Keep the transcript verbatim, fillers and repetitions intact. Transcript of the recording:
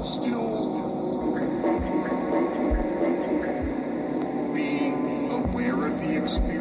while still being aware of the experience.